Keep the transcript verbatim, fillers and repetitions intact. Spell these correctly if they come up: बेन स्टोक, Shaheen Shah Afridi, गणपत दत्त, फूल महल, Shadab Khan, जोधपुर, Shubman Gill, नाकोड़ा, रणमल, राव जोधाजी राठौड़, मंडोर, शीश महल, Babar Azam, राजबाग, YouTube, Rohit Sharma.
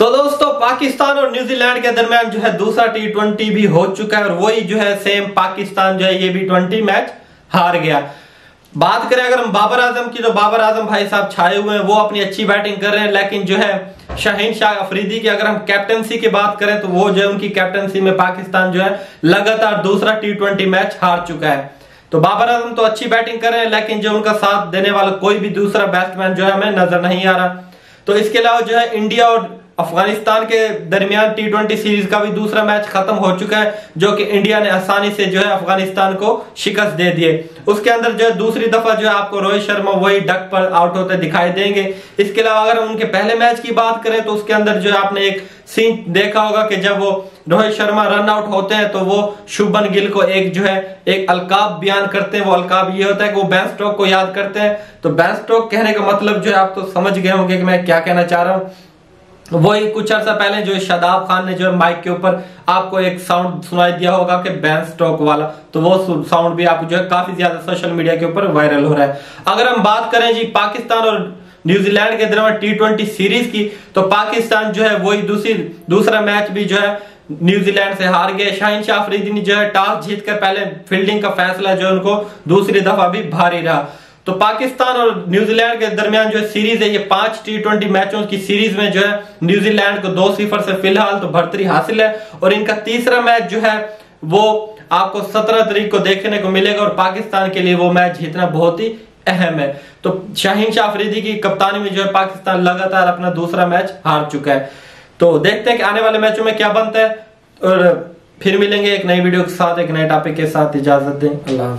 तो दोस्तों पाकिस्तान और न्यूजीलैंड के दरमियान जो है दूसरा टी ट्वेंटी भी हो चुका है और वही जो है सेम पाकिस्तान जो है ये भी ट्वेंटी मैच हार गया। बात करें अगर हम बाबर आजम की तो बाबर आजम भाई साहब छाए हुए हैं, वो अपनी अच्छी बैटिंग कर रहे हैं, लेकिन जो है शाहीन शाह अफरीदी की अगर हम कैप्टनसी की बात करें तो वो जो है उनकी कैप्टनसी में पाकिस्तान जो है लगातार दूसरा टी ट्वेंटी मैच हार चुका है। तो बाबर आजम तो अच्छी बैटिंग कर रहे हैं लेकिन जो उनका साथ देने वाला कोई भी दूसरा बैट्समैन जो है हमें नजर नहीं आ रहा। तो इसके अलावा जो है इंडिया और अफगानिस्तान के दरमियान टी ट्वेंटी सीरीज का भी दूसरा मैच खत्म हो चुका है, जो कि इंडिया ने आसानी से जो है अफगानिस्तान को शिकस्त दे दिए। उसके अंदर जो है दूसरी दफा जो है आपको रोहित शर्मा वही डक पर आउट होते दिखाई देंगे। इसके अलावा अगर उनके पहले मैच की बात करें तो उसके अंदर जो है आपने एक सीन देखा होगा कि जब वो रोहित शर्मा रन आउट होते हैं तो वो शुभमन गिल को एक जो है एक अलकाब बयान करते हैं। वो अलकाब ये होता है कि वो बेन स्टोक को याद करते हैं। तो बेन स्टोक कहने का मतलब जो है आप तो समझ गए होंगे कि मैं क्या कहना चाह रहा हूँ। वही कुछ अर्सा पहले जो शादाब खान ने जो माइक के ऊपर आपको एक साउंड सुनाई दिया होगा कि बेन स्टोक वाला, तो वो साउंड भी आप जो है काफी ज्यादा सोशल मीडिया के ऊपर वायरल हो रहा है। अगर हम बात करें जी पाकिस्तान और न्यूजीलैंड के दरमियान टी ट्वेंटी सीरीज की तो पाकिस्तान जो है वही दूसरी दूसरा मैच भी जो है न्यूजीलैंड से हार गए। शाहीन शाह अफरीदी ने जो है टॉस जीतकर पहले फील्डिंग का फैसला जो उनको दूसरी दफा भी भारी रहा। तो पाकिस्तान और न्यूजीलैंड के दरमियान जो सीरीज है ये पांच टी ट्वेंटी मैचों की सीरीज में जो है न्यूजीलैंड को दो सिफर से फिलहाल तो बढ़तरी हासिल है और इनका तीसरा मैच जो है वो आपको सत्रह तारीख को देखने को मिलेगा और पाकिस्तान के लिए वो मैच जीतना बहुत ही अहम है। तो शाहीन शाह अफरीदी की कप्तानी में जो है पाकिस्तान लगातार अपना दूसरा मैच हार चुका है। तो देखते हैं कि आने वाले मैचों में क्या बनता है और फिर मिलेंगे एक नई वीडियो के साथ, एक नए टॉपिक के साथ। इजाजत दें, अल्लाह हाफिज़।